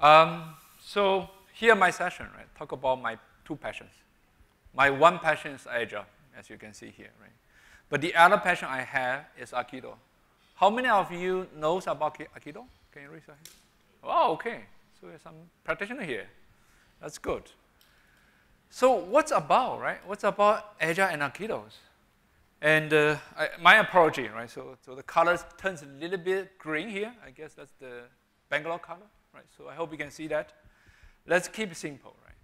So here my session, right? Talk about my two passions. My one passion is Asia, as you can see here, right? But the other passion I have is Aikido. How many of you knows about Aikido? Can you raise your hand? Oh, okay. So there's some practitioner here. That's good. So what's about, right? What's about Asia and Aikidos? And my apology, right? So the color turns a little bit green here. I guess that's the Bangalore color, right? So I hope you can see that. Let's keep it simple, right?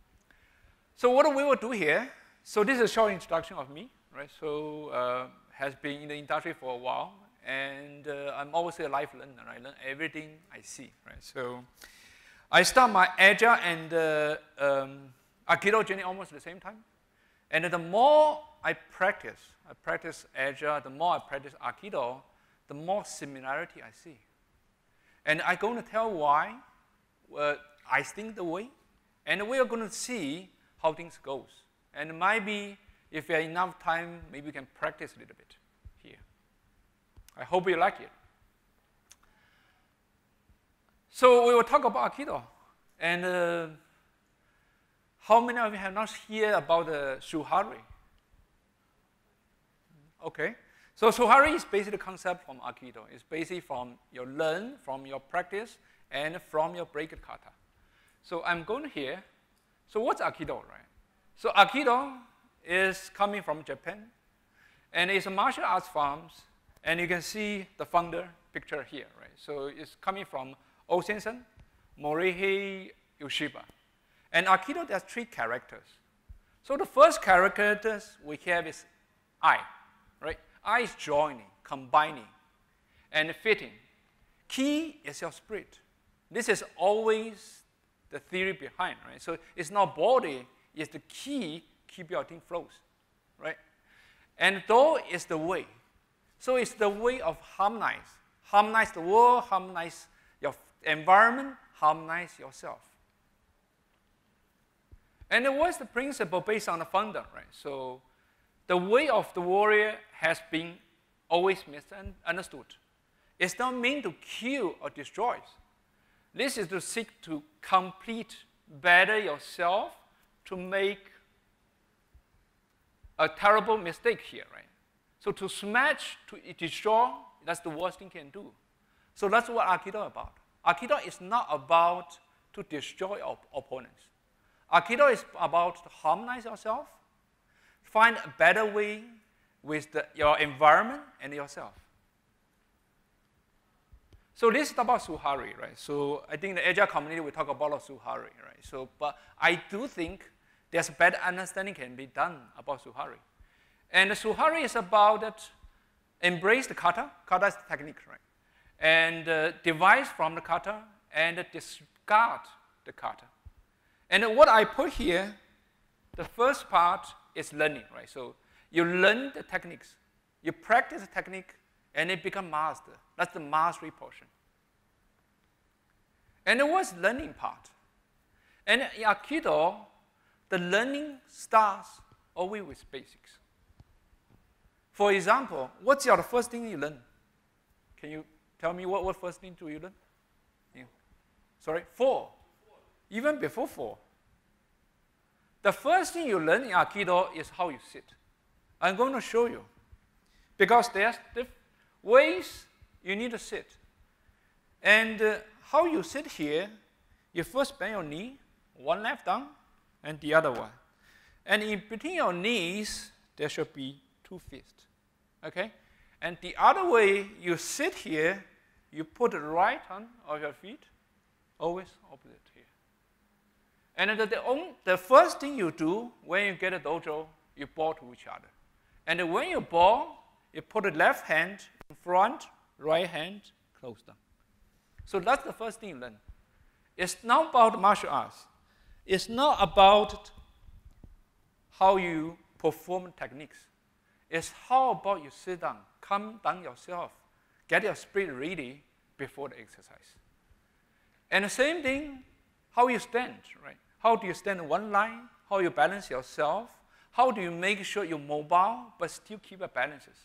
So what we will do here, so this is a short introduction of me, right? So has been in the industry for a while, and I'm always a life learner. I learn everything I see, right? So I start my Agile and Aikido journey almost at the same time. And the more I practice Agile, the more I practice Aikido, the more similarity I see. And I'm going to tell why I think the way, and we are going to see how things goes. And maybe if you have enough time, maybe you can practice a little bit here. I hope you like it. So we will talk about Aikido. And how many of you have not heard about the Shuhari? Okay, so Shuhari is basically the concept from Aikido. It's basically from your learn, from your practice, and from your break kata. So I'm going here. So what's Aikido, right? So Aikido is coming from Japan, and it's a martial arts form, and you can see the founder picture here, right? So it's coming from O Sensei, Morihei Ueshiba. And Aikido, there's three characters. So the first character we have is I, right? I is joining, combining, and fitting. Ki is your spirit. This is always the theory behind, right? So it's not body, it's the ki, keep your thing flows, right? And do is the way. So it's the way of harmonize. Harmonize the world, harmonize your environment, harmonize yourself. And it was the principle based on the founder, right? So the way of the warrior has been always misunderstood. It's not meant to kill or destroy. This is to seek to complete better yourself, to make a terrible mistake here, right? So to smash, to destroy, that's the worst thing you can do. So that's what Aikido is about. Aikido is not about to destroy your opponents. Aikido is about to harmonize yourself, find a better way with your environment and yourself. So this is about Shuhari, right? So I think the Agile community will talk about Shuhari, right? So, but I do think there's a better understanding can be done about Shuhari. And Shuhari is about that embrace the kata. Kata is the technique, right? And devise from the kata and discard the kata. And what I put here, the first part is learning, right? So you learn the techniques, you practice the technique, and it becomes master. That's the mastery portion. And it was learning part. And in Aikido, the learning starts always with basics. For example, what's the first thing you learn? Can you tell me what first thing do you learn? Yeah. Sorry, four. Even before four. The first thing you learn in Aikido is how you sit. I'm going to show you. Because there's different ways you need to sit. And how you sit here, you first bend your knee, one leg down, and the other one. And in between your knees, there should be two fists, okay? And the other way you sit here, you put the right hand of your feet, always opposite here. And the first thing you do when you get a dojo, you bow to each other. And when you bow, you put the left hand in front, right hand closed down. So that's the first thing you learn. It's not about martial arts. It's not about how you perform techniques. It's how about you sit down, calm down yourself, get your spirit ready before the exercise. And the same thing, how you stand, right? How do you stand in one line? How you balance yourself? How do you make sure you're mobile but still keep your balances?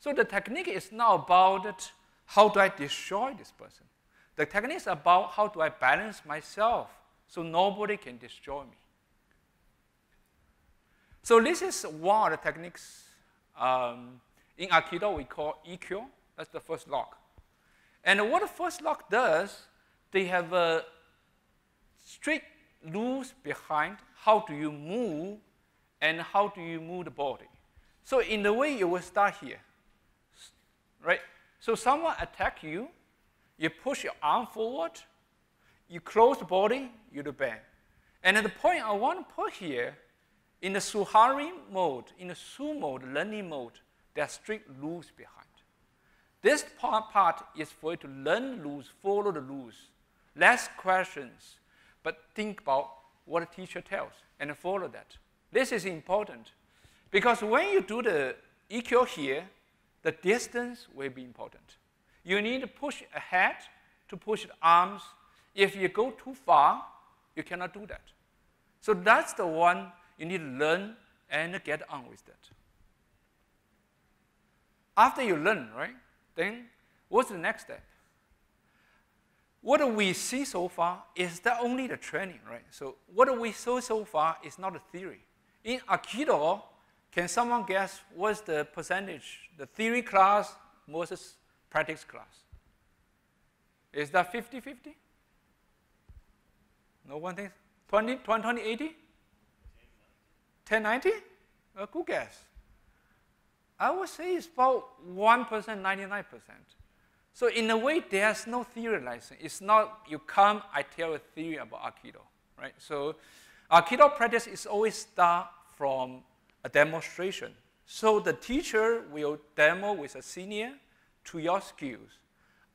So the technique is not about how do I destroy this person. The technique is about how do I balance myself so nobody can destroy me. So this is one of the techniques. In Aikido, we call Ikkyo. That's the first lock. And what the first lock does, they have a strict rules behind how do you move and how do you move the body. So in the way, you will start here, right? So someone attack you, you push your arm forward, you close the body, you do bend. And at the point I want to put here, in the Shuhari mode, in the Shu mode, learning mode, there are strict rules behind. This part is for you to learn rules, follow the rules, less questions, but think about what the teacher tells and follow that. This is important because when you do the Ikkyo here, the distance will be important. You need to push ahead to push the arms. If you go too far, you cannot do that. So that's the one you need to learn and get on with that. After you learn, right, then what's the next step? What we see so far is that only the training, right? So what we saw so far is not a theory. In Aikido, can someone guess what's the percentage, the theory class versus practice class? Is that 50-50? No one thinks? 20-80? 10-90? A good guess. I would say it's about 1%, 99%. So in a way, there's no theorizing. It's not, you come, I tell a theory about Aikido, right? So Aikido practice is always start from a demonstration. So the teacher will demo with a senior to your skills.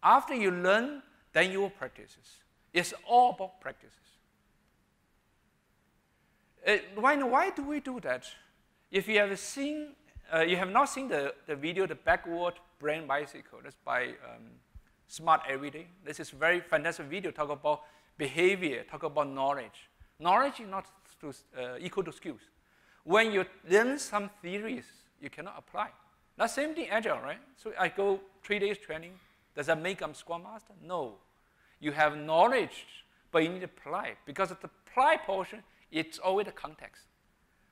After you learn, then you will practice. It's all about practices. Why do we do that? If you have seen, you have not seen the video, the Backward Brain Bicycle. That's by Smart Everyday. This is a very fantastic video. Talk about behavior. Talk about knowledge. Knowledge is not equal to skills. When you learn some theories, you cannot apply. That's same thing agile, right? So I go 3 days training. Does that make I'm Scrum Master? No. You have knowledge, but you need to apply. Because of the apply portion, it's always the context.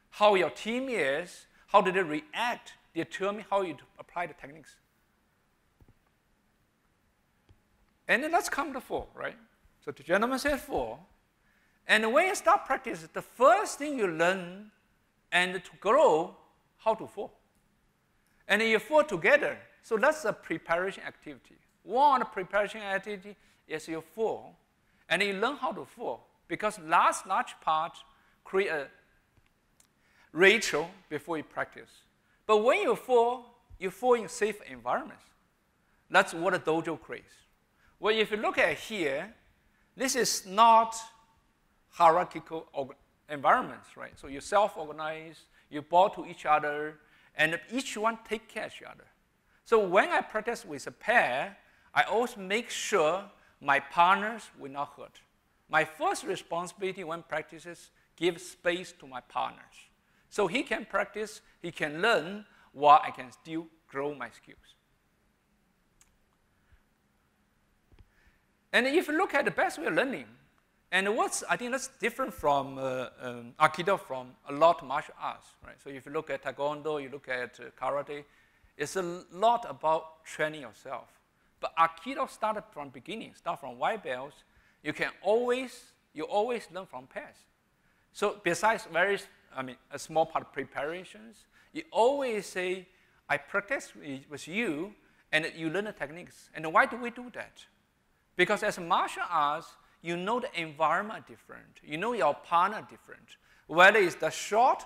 How your team is, how do they react, determine how you apply the techniques. And then let's come to 4, right? So the gentleman said 4. And when you start practice, the first thing you learn and to grow, how to fall. And you fall together. So that's a preparation activity. One preparation activity is you fall, and you learn how to fall. Because last large part create a ratio before you practice. But when you fall in safe environments. That's what a dojo creates. Well, if you look at here, this is not hierarchical environments, right? So you self-organize, you bow to each other, and each one take care of each other. So when I practice with a pair, I always make sure my partners will not hurt. My first responsibility when practices give space to my partners. So he can practice, he can learn, while I can still grow my skills. And if you look at the best way of learning, and what's, I think that's different from Aikido from a lot of martial arts, right? So if you look at Taekwondo, you look at Karate, it's a lot about training yourself. But Aikido started from beginning, start from white belts. You can always, you always learn from pairs. So besides various, a small part of preparations, you always say, I practice with you, and you learn the techniques. And why do we do that? Because as martial arts, you know the environment different. You know your partner different. Whether it's the short,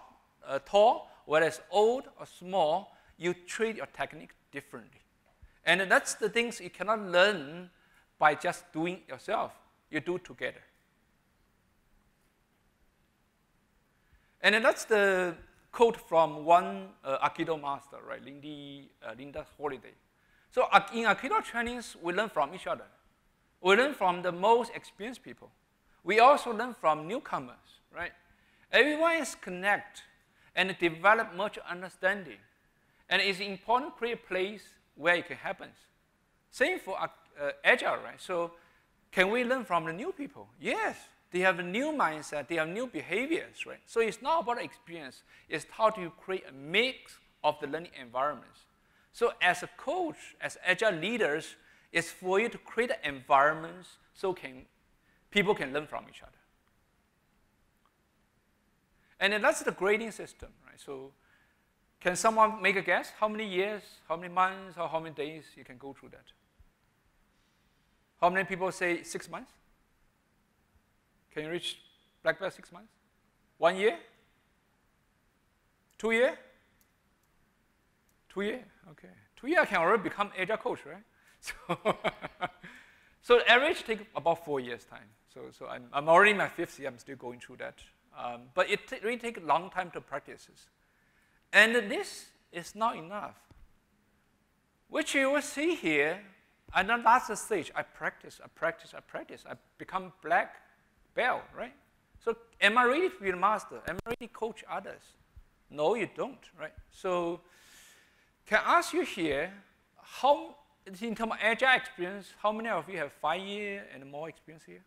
tall, whether it's old or small, you treat your technique differently. And that's the things you cannot learn by just doing it yourself. You do it together. And that's the quote from one Aikido master, right? Lindy Holiday. So in Aikido trainings, we learn from each other. We learn from the most experienced people. We also learn from newcomers, right? Everyone is connected and develop much understanding. And it's important to create a place where it can happen. Same for agile, right? So Can we learn from the new people? Yes. They have a new mindset. They have new behaviors, right? So it's not about experience. It's how do you create a mix of the learning environments. So as a coach, as agile leaders, it's for you to create environments so people can learn from each other. And then that's the grading system, right? So can someone make a guess how many years, how many months, or how many days you can go through that? How many people say 6 months? Can you reach black belt 6 months? 1 year? 2 years? 2 years, okay. 2 years I can already become agile coach, right? So, so the average takes about 4 years' time. So I'm already in my 5th year, I'm still going through that. But it really takes a long time to practice. And this is not enough. Which you will see here, at the last stage, I practice. I become black belt, right? So am I ready to be a master? Am I ready to coach others? No, you don't, right? So can I ask you here, how, in terms of agile experience, how many of you have 5 years and more experience here?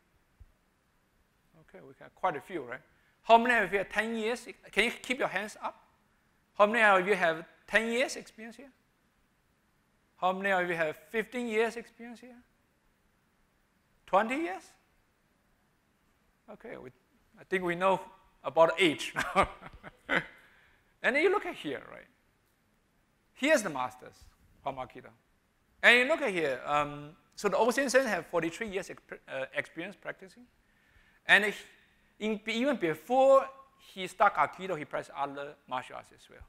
Okay, we got quite a few, right? How many of you have 10 years? Can you keep your hands up? How many of you have 10 years experience here? How many of you have 15 years experience here? 20 years? Okay, I think we know about age now. And then you look at here, right? Here's the masters, Hamakita. And you look at here, so the O Sensei have 43 years experience practicing. And even before he started Aikido, he practiced other martial arts as well.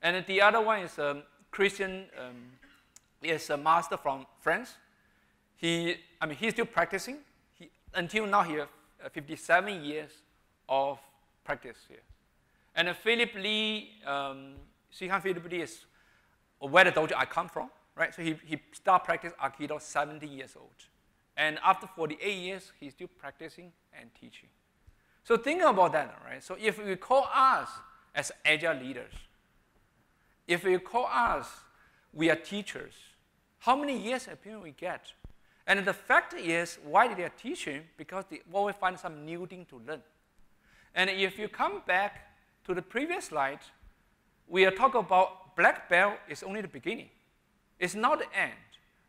And the other one is Christian, is a master from France. He's still practicing. Until now, he has 57 years of practice here. And Philip Lee, Philip Lee is where the dojo I come from, right? So he started practicing Aikido 70 years old. And after 48 years, he's still practicing and teaching. So think about that, right? So if you call us as agile leaders, if you call us, we are teachers, how many years opinion we get? And the fact is, why they are teaching? Because they always find some new thing to learn. And if you come back to the previous slide, we are talking about black belt is only the beginning. It's not the end.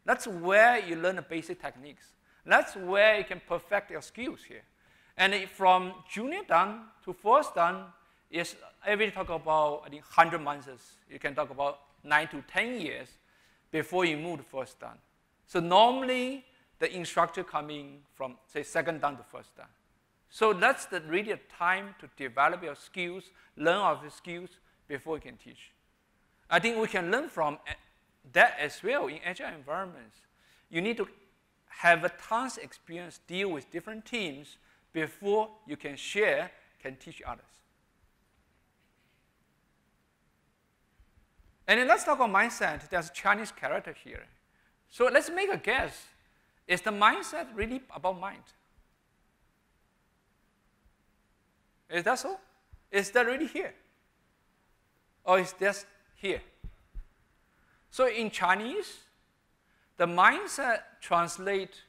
That's where you learn the basic techniques. That's where you can perfect your skills here. And from junior dan to first dan, is every talk about, I think, 100 months. You can talk about 9 to 10 years before you move to first dan. So normally, the instructor coming from, say, second dan to first dan. So that's really a time to develop your skills, learn of your skills before you can teach. I think we can learn from that as well in agile environments. You need to have a tons of experience, deal with different teams before you can share, can teach others. And then let's talk about mindset. There's a Chinese character here. So let's make a guess. Is the mindset really about mind? Is that so? Is that really here? Or is this here? So in Chinese, the mindset translates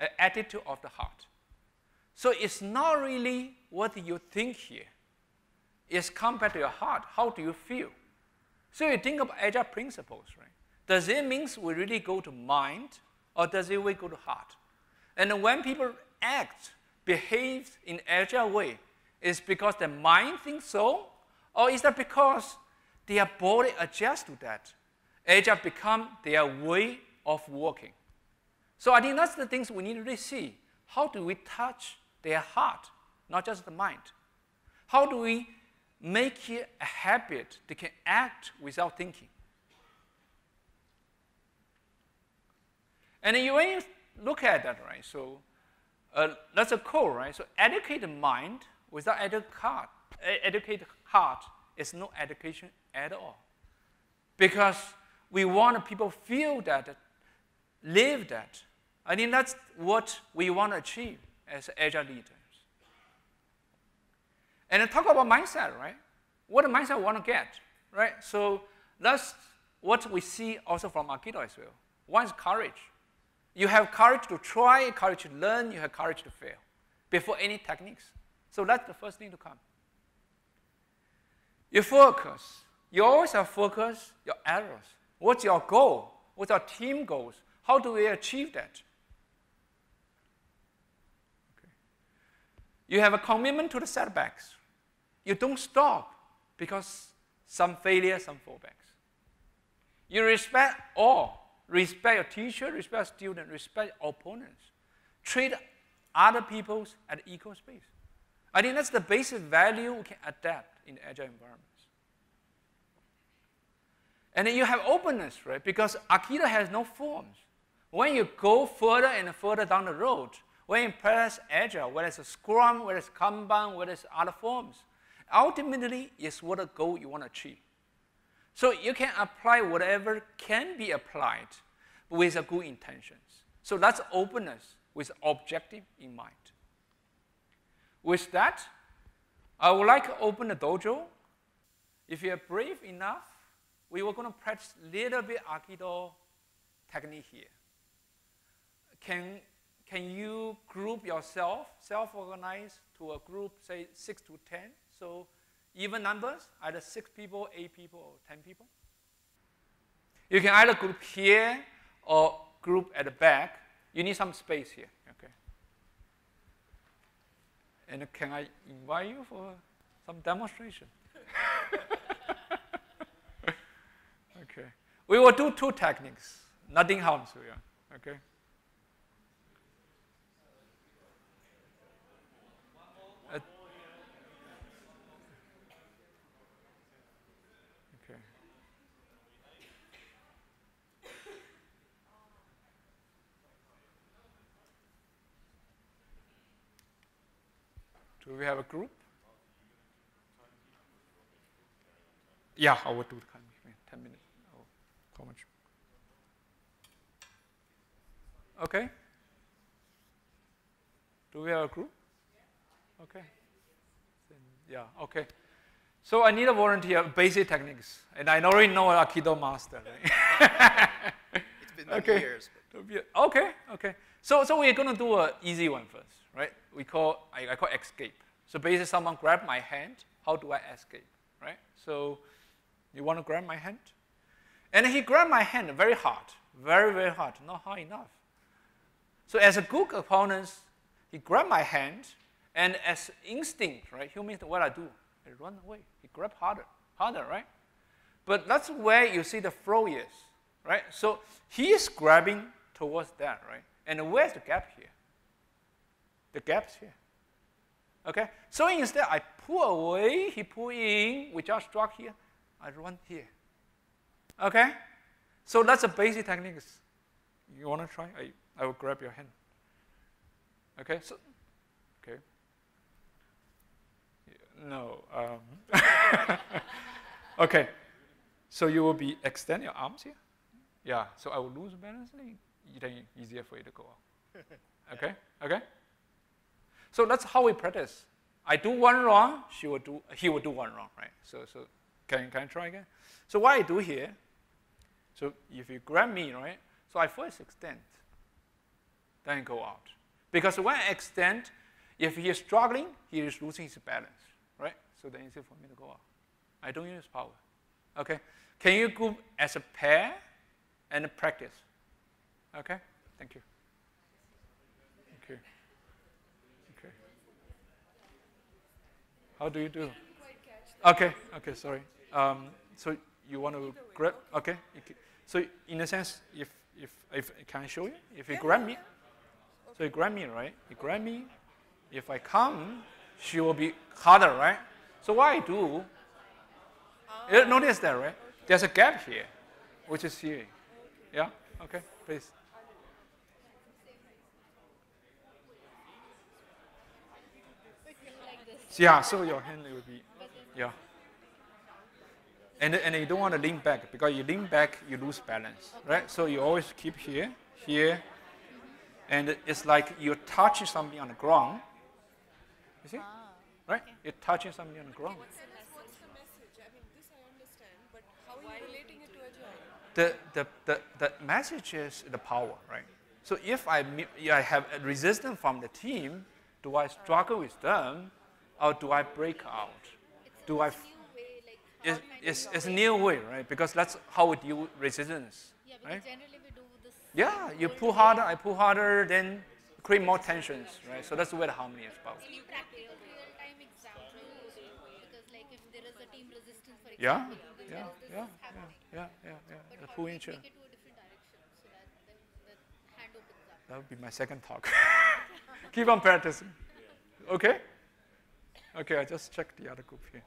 an attitude of the heart. So it's not really what you think here. It's compared to your heart. How do you feel? So you think of agile principles, right? Does it mean we really go to mind, or does it really go to heart? And when people act, behave in agile way, is because their mind thinks so, or is that because their body adjusts to that? Agile becomes their way of working. So I think that's the things we need to really see. How do we touch their heart, not just the mind? How do we make it a habit they can act without thinking? And when you look at that, right, so that's a core, right? So educate the mind without educate the heart is no education at all. Because we want people to feel that, live that. I think that's what we want to achieve as agile leaders. And talk about mindset, right? What mindset we want to get, right? So that's what we see also from Aikido as well. One is courage. You have courage to try, courage to learn, you have courage to fail before any techniques. So that's the first thing to come. You focus. You always have focus, your arrows. What's your goal? What's our team goals? How do we achieve that? Okay. You have a commitment to the setbacks. You don't stop because some failure, some fallbacks. You respect all. Respect your teacher, respect student, respect opponents. Treat other people at equal space. I think that's the basic value we can adapt in agile environments. And then you have openness, right? Because Aikido has no forms. When you go further and further down the road, when you practice agile, whether it's a scrum, whether it's Kanban, whether it's other forms, ultimately it's what a goal you want to achieve. So you can apply whatever can be applied with a good intentions. So that's openness with objective in mind. With that, I would like to open the dojo. If you are brave enough, we were going to practice a little bit Aikido technique here. Can you group yourself, self-organize to a group, say 6 to 10? So even numbers, either 6 people, 8 people, or 10 people. You can either group here or group at the back. You need some space here, okay? And can I invite you for some demonstration? Okay. We will do 2 techniques. Nothing harms you, yeah. Okay? Do we have a group? Yeah, I will do it. 10 minutes. Oh, how much? Okay. Do we have a group? Okay. Yeah, okay. So I need a volunteer, basic techniques. And I already know an Aikido master. Right? It's been many years. Okay, okay. So we're going to do an easy one first, right? I call escape. So basically someone grabbed my hand. How do I escape, right? So you want to grab my hand? And he grabbed my hand very hard, very, very hard, not hard enough. So as a good opponent, he grabbed my hand, and as instinct, right, humans, what I do? I run away. He grabbed harder, harder, right? But that's where you see the flow is, right? So he is grabbing towards that, right? And where's the gap here? The gap's here. Okay? So instead, I pull away, he pull in, we just struck here, I run here. Okay? So that's the basic techniques. You want to try? I will grab your hand. Okay? So, okay. No. Okay. So you will be extend your arms here? Yeah. So I will lose balance. Then easier for you to go out. Okay? Okay? So that's how we practice. I do one wrong, he will do one wrong, right? So can I try again? So what I do here, so if you grab me, right? So I first extend, then I go out. Because when I extend, if he is struggling, he is losing his balance, right? So then it's easy for me to go out. I don't use power. Okay? Can you go as a pair and practice? Okay? Thank you. Okay. Okay. How do you do? Okay, okay, sorry. So you want to grab, okay. So in a sense, if can I show you? If you grab me, so you grab me, right? You grab me, if I come, she will be harder, right? So what I do, you notice that, right? There's a gap here, which is here. Yeah, okay, please. Yeah, so your hand will be, yeah. And you don't want to lean back, because you lean back, you lose balance, right? So you always keep here, here, and it's like you're touching something on the ground. You see? Right? Okay. You're touching something on the ground. What's the message? I mean, this I understand, but how are you relating it to a job? The message is the power, right? So if I have a resistance from the team, do I struggle with them, or do I break out? It's a new way, right? Because that's how we deal with resistance. Yeah, because right? Generally we do this. Yeah, you pull harder, I pull harder, then create more tensions, right? So that's where the harmony is about. Can you practice real-time examples? Because like if there is a team resistance, for example, But how do you take it to a different direction so that the hand opens up? That would be my second talk. Keep on practicing. Okay? Okay, I just checked the other group here.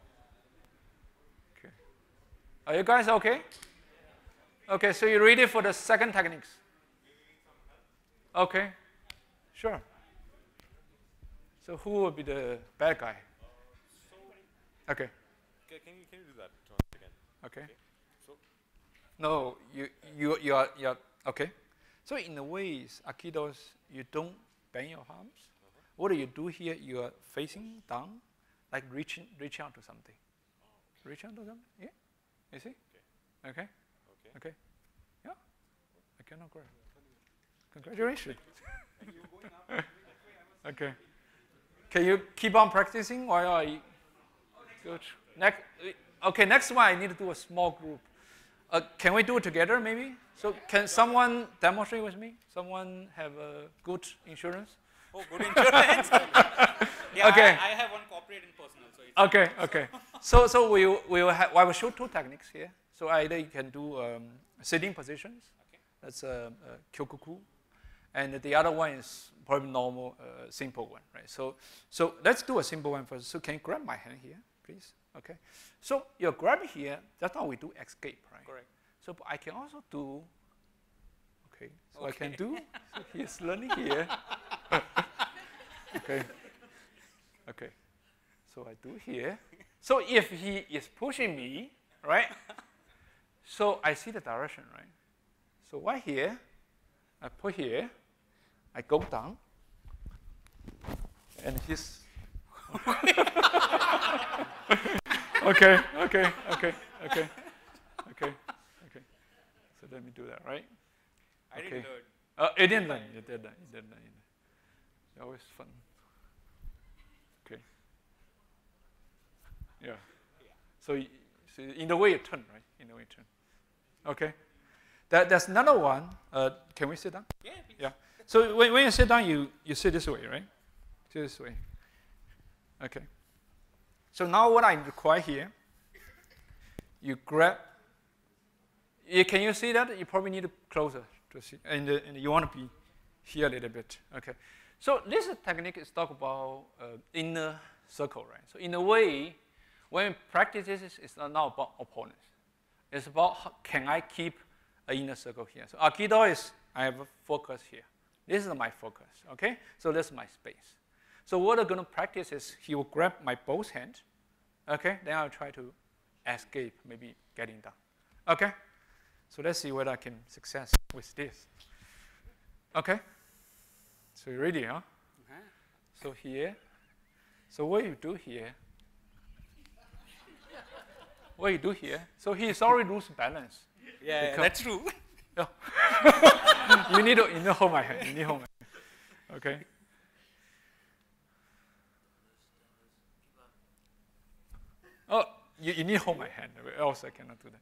Okay. Are you guys okay? Okay, so you're ready for the second techniques? Okay. Sure. So who will be the bad guy? Okay. Can you do that once again? Okay. So no, you are okay. So in a way, Aikido, you don't bend your arms. What do you do here? You are facing down, like reaching out to something. Reach out to something. Yeah. You see? Okay. Okay. Yeah. I cannot grab. Congratulations. Okay. Can you keep on practicing while I go? Next one I need to do a small group. Can we do it together maybe? So can someone demonstrate with me? Someone have a good insurance? Oh, good insurance. Yeah, okay. I have one corporate and personal. So it's okay. So I will show two techniques here. So either you can do sitting positions. Okay. That's kyokuku. And the other one is probably normal, simple one, right? So let's do a simple one first. So can you grab my hand here, please? Okay. So you're grabbing here. That's how we do escape, right? Correct. So I can also do, okay. So I can do, so he's learning here. Okay. Okay. So I do here. So if he is pushing me, right? So I see the direction, right? So right here, I put here. I go down, and he's okay. So let me do that, right? I didn't learn. It didn't learn. It's always fun. Okay. Yeah. So in the way you turn, right? Okay. That's another one. Can we sit down? Yeah. Please. Yeah. So when you sit down, you sit this way, right? Sit this way. Okay. So now what I require here, you grab. Can you see that? You probably need to closer to see, and you want to be here a little bit. Okay. So this technique is talk about inner circle, right? So in a way, when we practice this, it's not about opponents. It's about how can I keep an inner circle here. So Aikido is, I have a focus here. This is my focus, okay? So this is my space. So what I'm gonna practice is he will grab my both hands, okay? Then I'll try to escape, maybe getting down, okay? So let's see whether I can success with this, okay? So you're ready, huh? Uh-huh. So here, so what you do here, so he's already losing balance. Yeah, that's true. No. You need to hold my hand. Okay. Oh, you need to hold my hand. Else I cannot do that.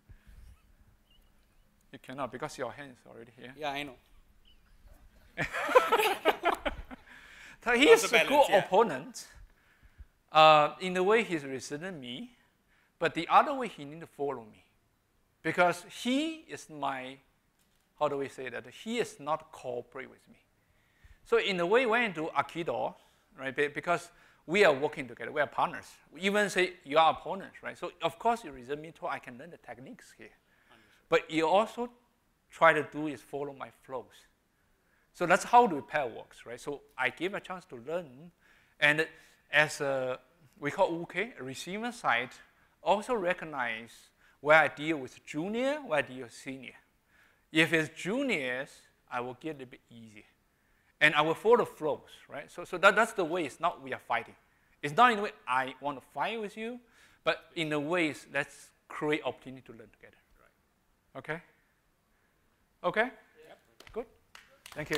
You cannot because your hand is already here. Yeah, I know. He's a good opponent. In the way he's resisting me, but the other way he needs to follow me. Because he is my, how do we say that? He is not cooperate with me. So in a way, when you do Aikido, right? Because we are working together, we are partners. We even say you are opponents, right? So of course you resist me too, I can learn the techniques here. Understood. But you also try to do is follow my flows. So that's how the pair works, right? So I give a chance to learn. And as we call uke, receiver side, also recognize where I deal with junior, where I deal with senior. If it's juniors, I will get it a bit easier. And I will follow the flows, right? So that's the way. It's not we are fighting. It's not in the way I want to fight with you, but in the ways let's create opportunity to learn together. Right. Okay? Okay? Yep. Good? Thank you.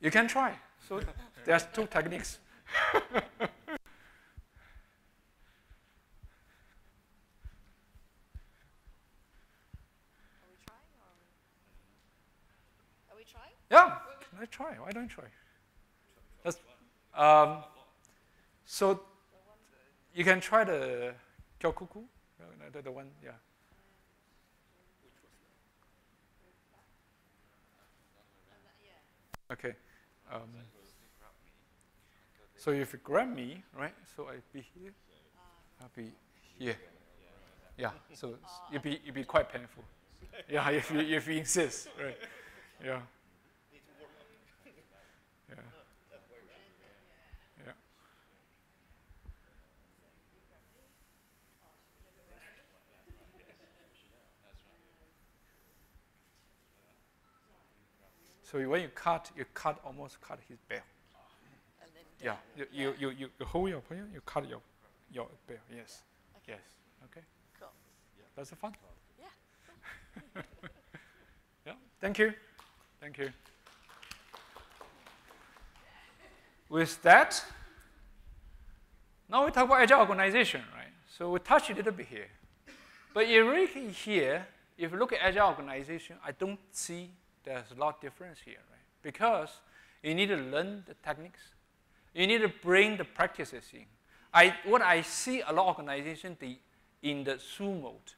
You can try. So there's two techniques. Are we trying? Yeah, let's try. Why don't you try? So you can try the Kyokuku. The one, yeah. Okay. So if you grab me, right? So I'd be here. I'll be here. Yeah. So it'd be quite painful. Yeah, if you insist, right? Yeah. So when you cut almost cut his bell. And then yeah, you hold your opinion, you cut your bell. Yes, okay. Yes. Okay. Cool. That's fun. Yeah. Yeah. Thank you. Thank you. With that, now we talk about agile organization, right? So we touched a little bit here, but you really here, if you look at agile organization, I don't see. There's a lot of difference here, right? Because you need to learn the techniques. You need to bring the practices in. What I see a lot of organizations in the SU mode.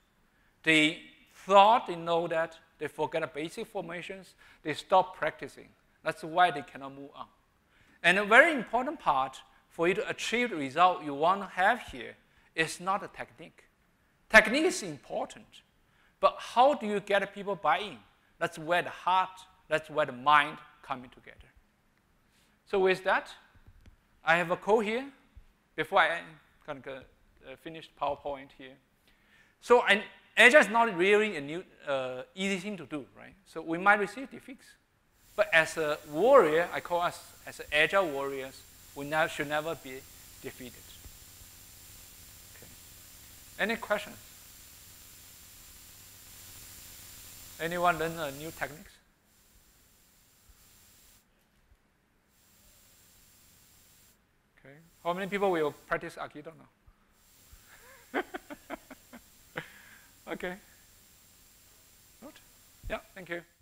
They thought they know that. They forget the basic formations. They stop practicing. That's why they cannot move on. And a very important part for you to achieve the result you want to have here is not the technique. Technique is important. But how do you get people buy-in? That's where the heart, that's where the mind coming together. So with that, I have a quote here before I kind of finish PowerPoint here. So agile is not really a new, easy thing to do, right? So we might receive defeats. But as a warrior, I call us as agile warriors, we should never be defeated. Okay. Any questions? Anyone learn new techniques? Okay. How many people will practice Aikido now? Okay. Good. Yeah, thank you.